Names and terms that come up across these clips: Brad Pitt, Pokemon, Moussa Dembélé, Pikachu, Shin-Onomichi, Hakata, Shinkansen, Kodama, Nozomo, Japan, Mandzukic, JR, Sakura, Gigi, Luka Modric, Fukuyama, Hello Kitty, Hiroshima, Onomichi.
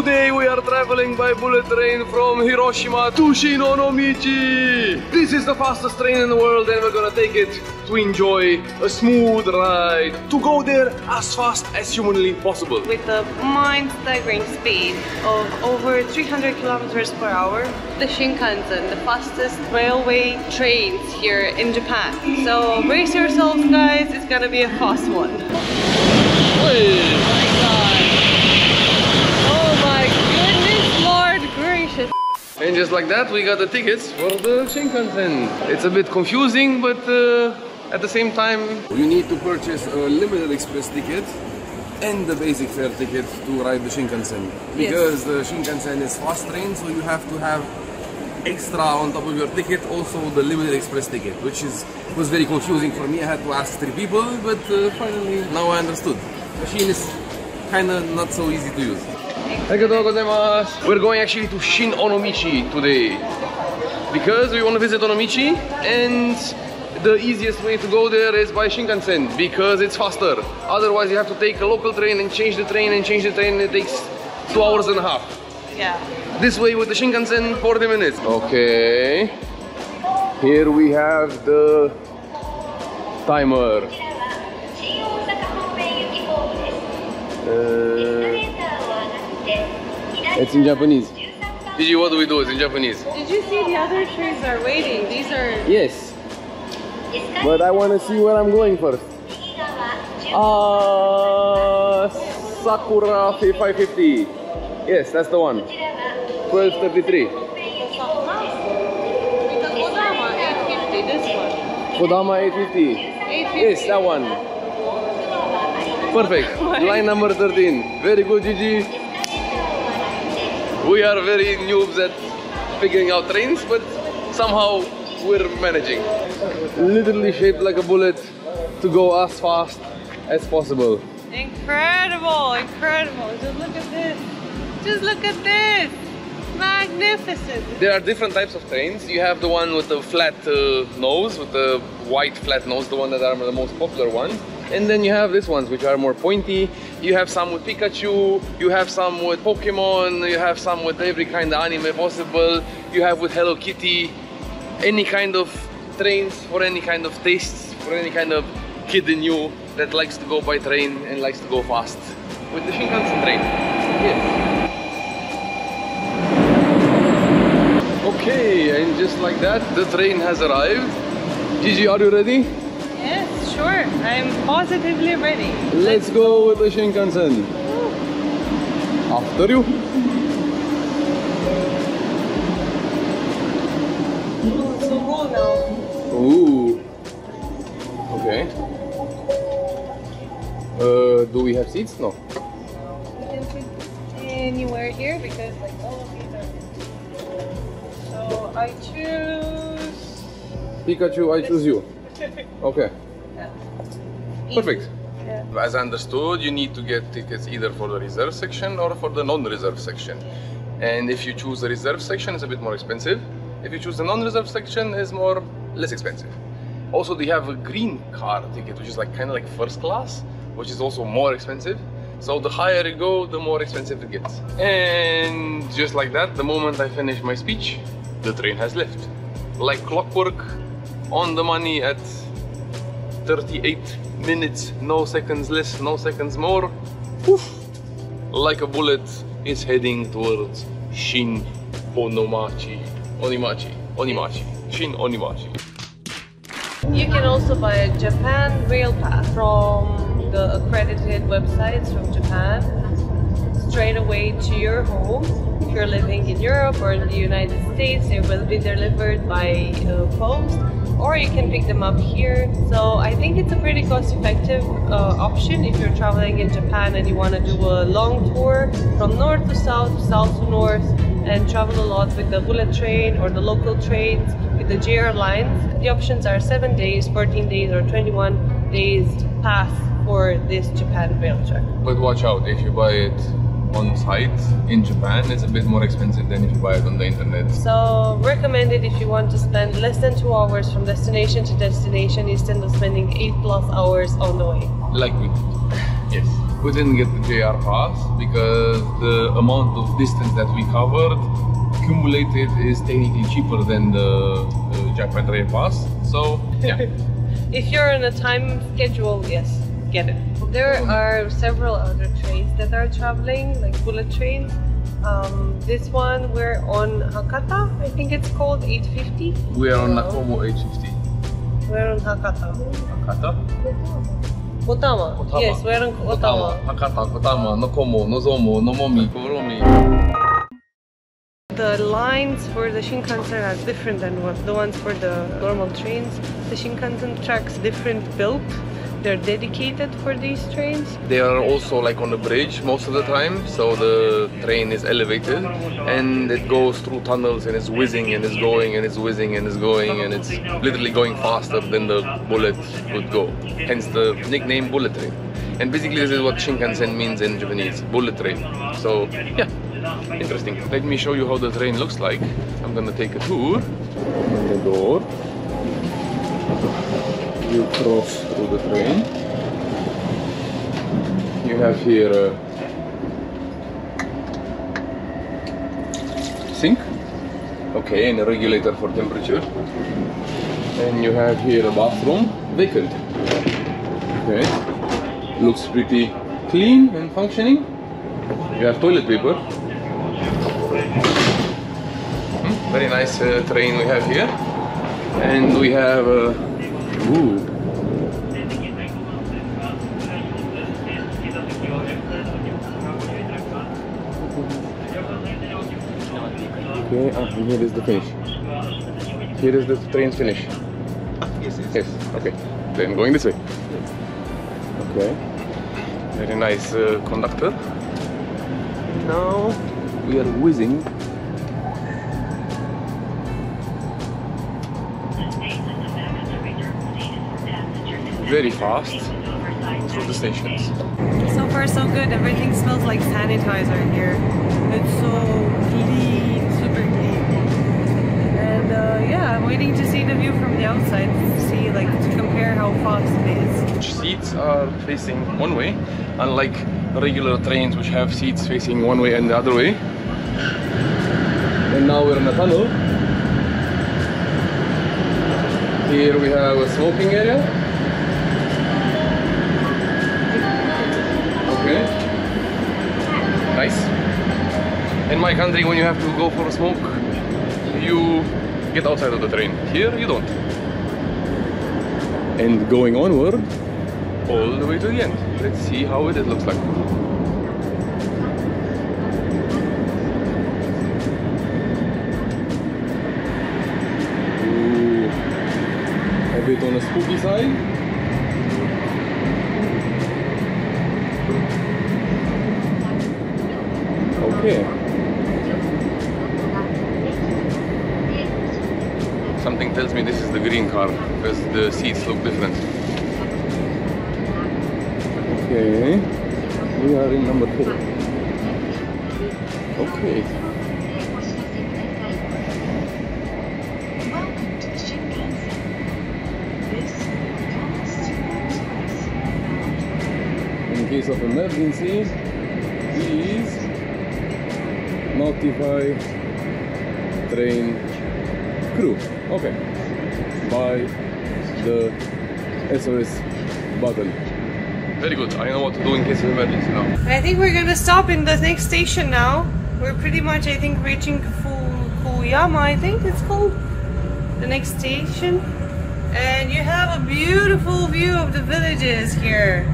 Today we are traveling by bullet train from Hiroshima to Shin-Onomichi. This is the fastest train in the world and we're gonna take it to enjoy a smooth ride. To go there as fast as humanly possible. With a mind-staggering speed of over 300 kilometers per hour. The Shinkansen, the fastest railway trains here in Japan. So brace yourselves guys, it's gonna be a fast one. Hey. And just like that, we got the tickets for the Shinkansen. It's a bit confusing, but at the same time... You need to purchase a limited express ticket and the basic fare ticket to ride the Shinkansen. Because yes, the Shinkansen is fast train, so you have to have extra on top of your ticket, also the limited express ticket, which was very confusing for me. I had to ask three people, but finally now I understood. The machine is kind of not so easy to use. We're going actually to Shin-Onomichi today because we want to visit Onomichi, and the easiest way to go there is by Shinkansen because it's faster. Otherwise you have to take a local train and change the train and change the train, and it takes 2.5 hours. Yeah. This way with the Shinkansen, 40 minutes. Okay. Here we have the timer. It's in Japanese. Gigi, what do we do? It's in Japanese. Did you see the other trains are waiting? These are... Yes. But I want to see where I'm going first. Sakura 550. Yes, that's the one. 12:33. Kodama 850, this one. Kodama 850. 850. Yes, that one. Perfect. Line number 13. Very good, Gigi. We are very noobs at figuring out trains, but somehow we're managing. Literally shaped like a bullet to go as fast as possible. Incredible, incredible. Just look at this. Just look at this. Magnificent. There are different types of trains. You have the one with the flat nose, with the white flat nose, the one that are the most popular one. And then you have these ones which are more pointy. You have some with Pikachu, you have some with Pokemon, you have some with every kind of anime possible, you have with Hello Kitty, any kind of trains for any kind of tastes, for any kind of kid in you that likes to go by train and likes to go fast. With the Shinkansen train. Yes. Okay, and just like that, the train has arrived. Gigi, are you ready? Yes, sure. I'm positively ready. Let's go with the Shinkansen. Ooh. After you. Oh, it's so cool now. Ooh. Okay. Do we have seats? No. We can sit anywhere here because like all of these are empty. So I choose... Pikachu, I choose you. Okay. Yeah. Perfect. Yeah. As I understood, you need to get tickets either for the reserve section or for the non-reserve section. And if you choose the reserve section, it's a bit more expensive. If you choose the non-reserve section, it's less expensive. Also, they have a green car ticket, which is like kind of like first class, which is also more expensive. So the higher you go, the more expensive it gets. And just like that, the moment I finish my speech, the train has left. Like clockwork, on the money at 38 minutes, no seconds less, no seconds more. Oof. Like a bullet, it's heading towards Shin-Onomichi. Shin-Onomichi. You can also buy a Japan Rail Pass from the accredited websites from Japan straight away to your home. If you're living in Europe or in the United States, it will be delivered by post, or you can pick them up here. So I think it's a pretty cost-effective option if you're traveling in Japan and you want to do a long tour from north to south, south to north, and travel a lot with the bullet train or the local trains, with the JR lines. The options are 7 days, 14 days or 21 days pass for this Japan rail track. But watch out, if you buy it on site in Japan, it's a bit more expensive than if you buy it on the internet. So recommended if you want to spend less than 2 hours from destination to destination instead of spending 8+ hours on the way. Like we did. Yes. We didn't get the JR pass because the amount of distance that we covered accumulated is technically cheaper than the Japan Rail pass. So, yeah. If you're on a time schedule, yes, get it. There are several other trains that are traveling, like bullet trains. This one we're on Hakata, I think it's called 850. We are on Nakomo 850. We're on Hakata. Hakata? Kodama. Kodama. Yes, we're on Kodama. Hakata, Kodama, Nakomo, Nozomo, Nomomi, Koromi. The lines for the Shinkansen are different than the ones for the normal trains. The Shinkansen tracks different built. They're dedicated for these trains. They are also like on the bridge most of the time, so the train is elevated and it goes through tunnels and it's whizzing and it's going and it's whizzing and it's going and it's literally going faster than the bullet would go. Hence the nickname bullet train. And basically this is what Shinkansen means in Japanese, bullet train. So yeah, interesting. Let me show you how the train looks like. I'm gonna take a tour. The door. You cross through the train. You have here a sink, okay, and a regulator for temperature. And you have here a bathroom, vacant. Okay, looks pretty clean and functioning. You have toilet paper. Very nice train we have here, and we have. Ooh. Okay, and here is the finish. Here is the train's finish. Yes, yes. Yes, okay. Then going this way. Okay. Very nice conductor. Now we are whizzing. Very fast through the stations. So far so good, everything smells like sanitizer here. It's so clean, super clean. And yeah, I'm waiting to see the view from the outside, see like to compare how fast it is. Seats are facing one way, unlike regular trains which have seats facing one way and the other way. And now we're in a tunnel. Here we have a smoking area. Nice. In my country, when you have to go for a smoke, you get outside of the train. Here, you don't. And going onward, all the way to the end. Let's see how it looks like. Ooh. A bit on the spooky side. Yeah. Something tells me this is the green car because the seats look different. Okay, we are in number 4. Okay. Welcome to Shinkansen. In case of emergency, please notify train crew, okay, by the SOS button. Very good, I know what to do in case of emergency now. I think we're gonna stop in the next station now. We're pretty much, I think, reaching Fukuyama, I think it's called, the next station. And you have a beautiful view of the villages here,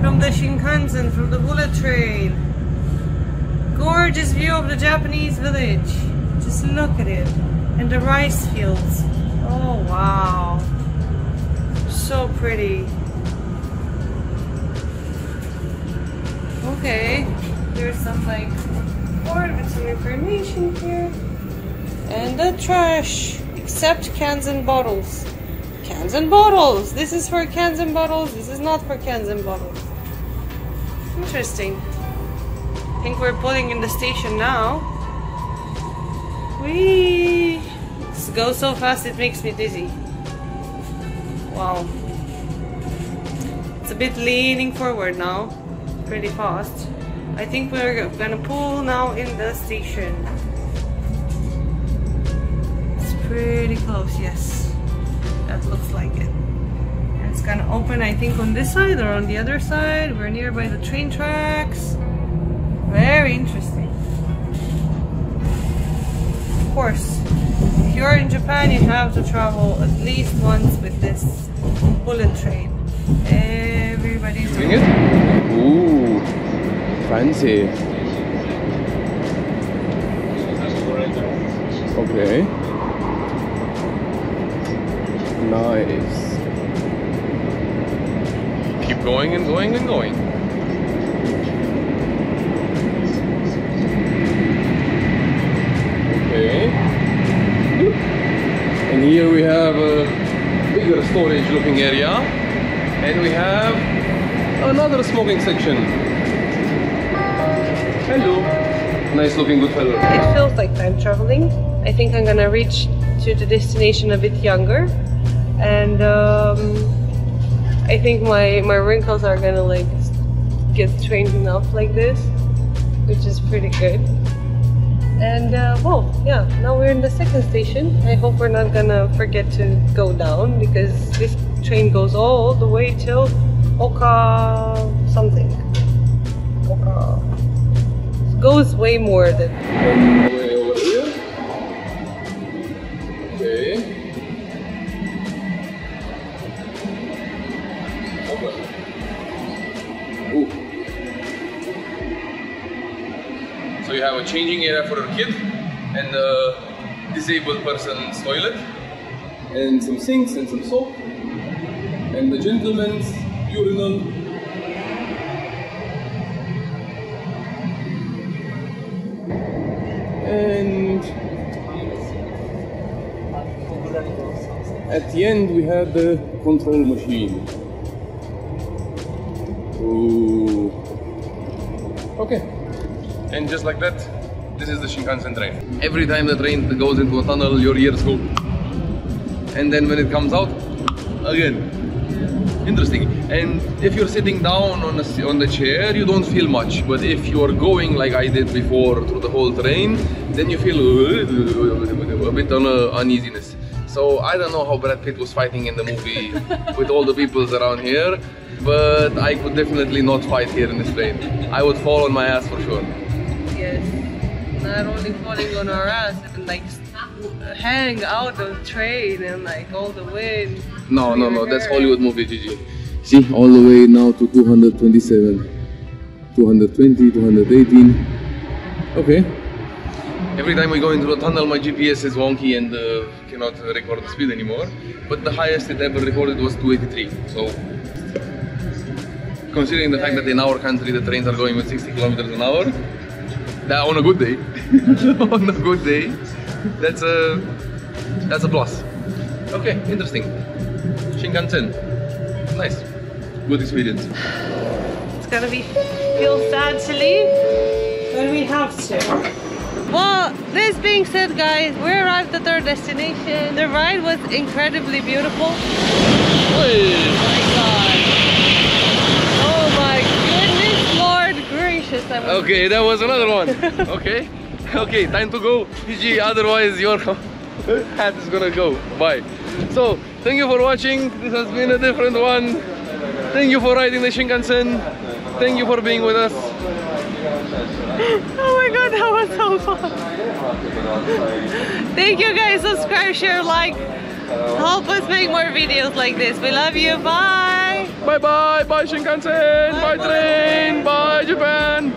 from the Shinkansen, from the bullet train. Gorgeous view of the Japanese village. Just look at it. And the rice fields. Oh wow. So pretty. Okay. There's some like board with some information here. And the trash. Except cans and bottles. Cans and bottles. This is for cans and bottles. This is not for cans and bottles. Interesting. I think we're pulling in the station now. Whee! This goes so fast it makes me dizzy. Wow. It's a bit leaning forward now. pretty fast. I think we're gonna pull now in the station. It's pretty close, yes. That looks like it. And it's gonna open, I think, on this side or on the other side. We're nearby the train tracks. Very interesting. Of course, if you're in Japan, you have to travel at least once with this bullet train. Everybody's doing it. Ooh, fancy. Okay. Nice. Keep going and going and going. Okay. And here we have a bigger storage looking area. And we have another smoking section. Hello. Nice looking good fellow. It feels like time traveling. I think I'm gonna reach to the destination a bit younger. And I think my wrinkles are gonna like get straightened off like this, which is pretty good. And well, yeah, now we're in the second station. I hope we're not gonna forget to go down, because this train goes all the way till Oka something. Oka. It goes way more than. Way over here. Okay. Okay. Ooh. So you have a changing area for a kid and a disabled person's toilet and some sinks and some soap. And the gentleman's urinal. And at the end we had the control machine. Ooh. Okay. And just like that, this is the Shinkansen train. Every time the train goes into a tunnel, your ears go. And then when it comes out, again. Interesting. And if you're sitting down on the chair, you don't feel much. But if you're going like I did before through the whole train, then you feel a bit on uneasiness. So I don't know how Brad Pitt was fighting in the movie with all the peoples around here, but I could definitely not fight here in this train. I would fall on my ass for sure. Yes, not only falling on our ass, but like hang out on the train and like all the wind. No, no, no, that's Hollywood movie, Gigi. See, all the way now to 227. 220, 218. Okay. Every time we go into a tunnel, my GPS is wonky and cannot record the speed anymore. But the highest it ever recorded was 283. So, considering the fact that in our country the trains are going with 60 kilometers an hour, that on a good day, on a good day, that's a plus. Okay, interesting. Shinkansen. Nice. Good experience. It's gonna feel sad to leave, but we have to. Well, this being said, guys, we arrived at our destination. The ride was incredibly beautiful. Oh my god. Oh my goodness, Lord gracious. Okay, that was another one. Okay. Okay, time to go. GG, otherwise your hat is gonna go. Bye. So, thank you for watching. This has been a different one. Thank you for riding the Shinkansen. Thank you for being with us. Oh my god, that was so fun. Thank you guys. Subscribe, share, like. Help us make more videos like this. We love you. Bye. Bye bye. Bye Shinkansen. Bye, bye train. Bye Japan.